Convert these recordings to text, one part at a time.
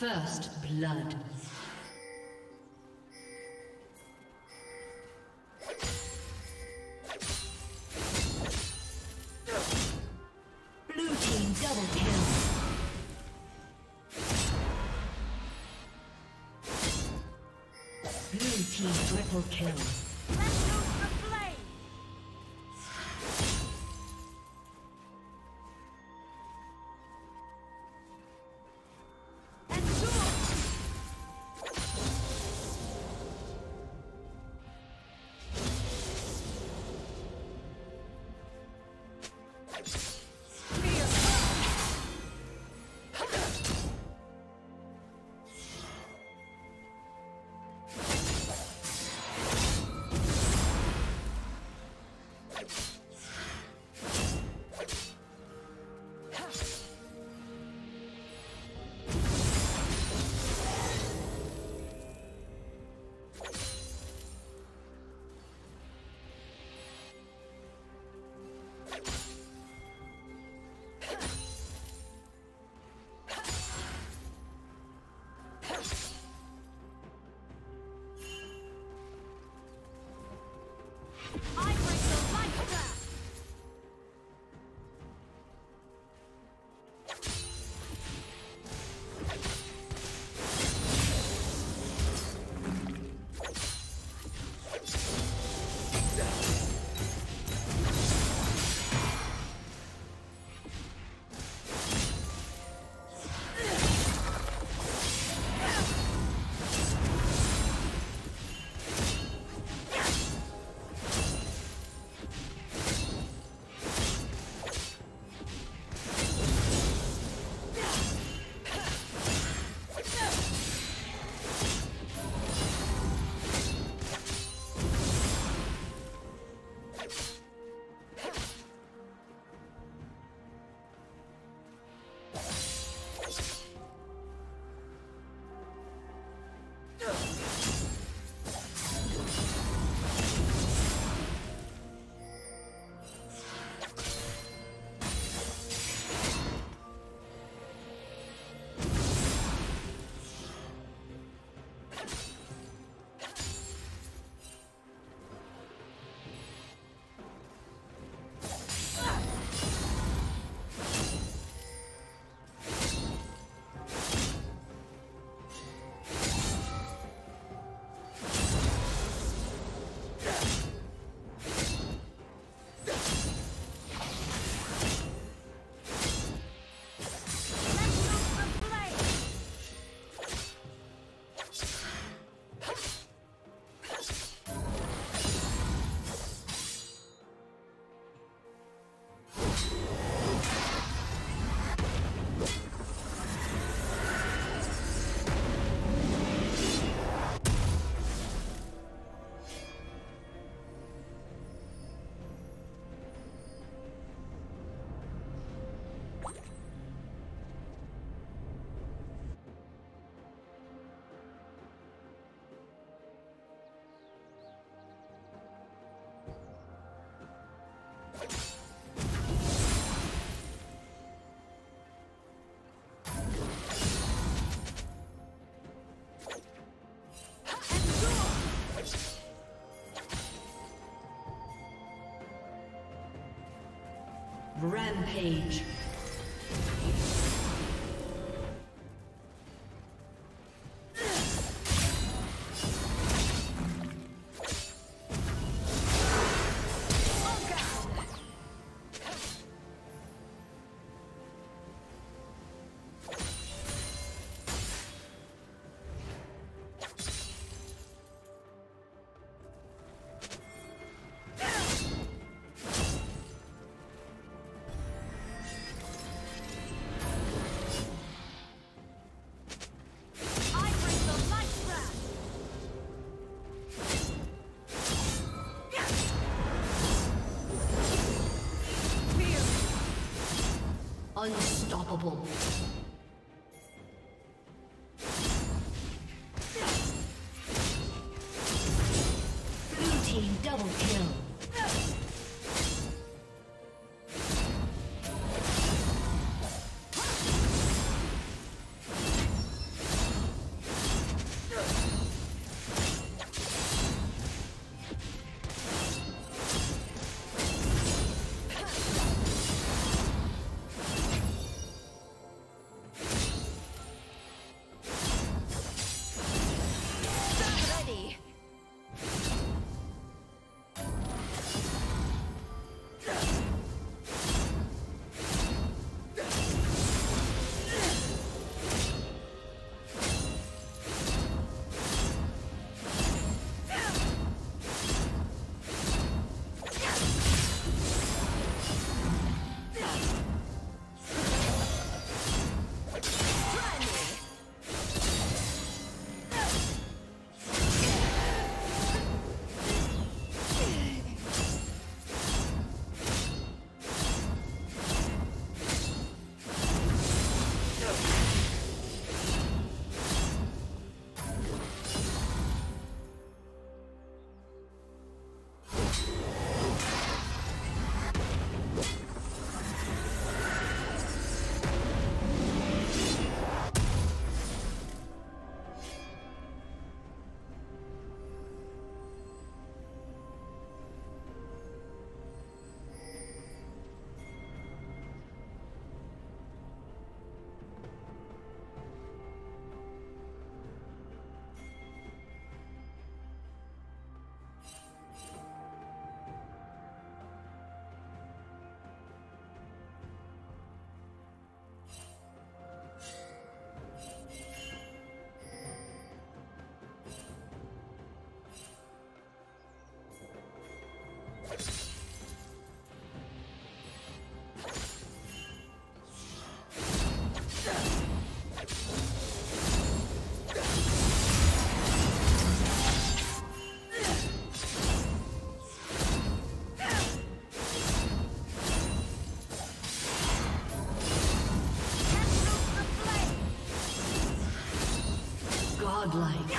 First blood. Triple kill. Let's go for the play. And Rampage. Unstoppable. Blue team double kill. Godlike.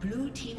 Blue team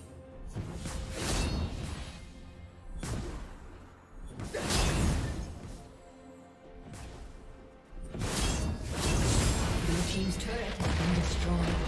Team's turret has been destroyed.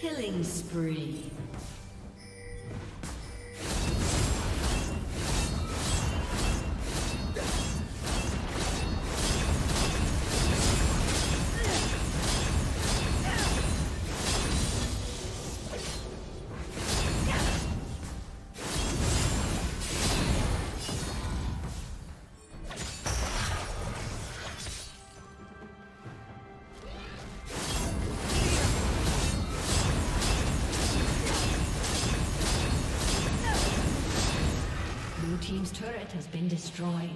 Killing spree. Team's turret has been destroyed.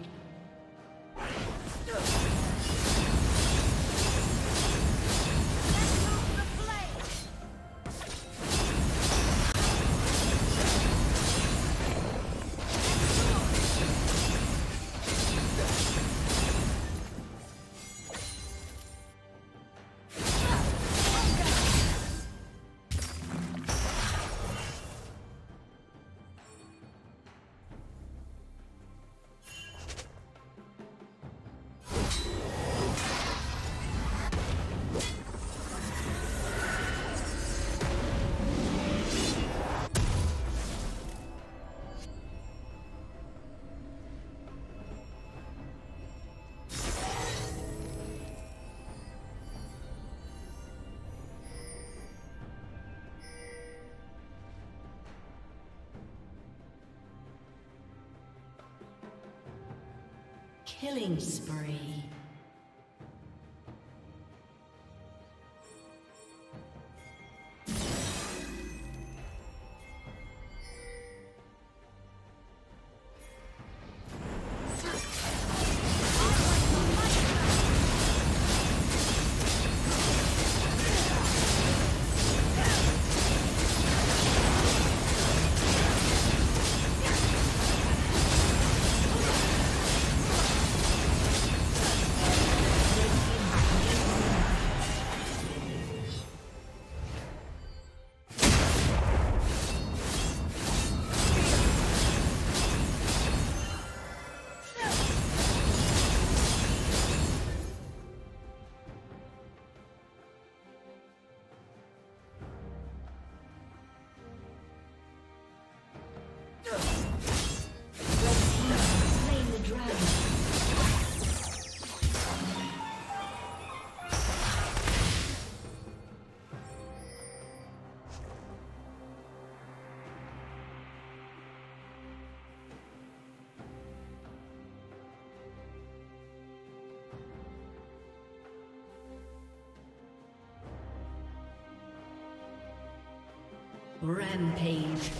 Killing spree. Rampage.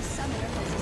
Summoner has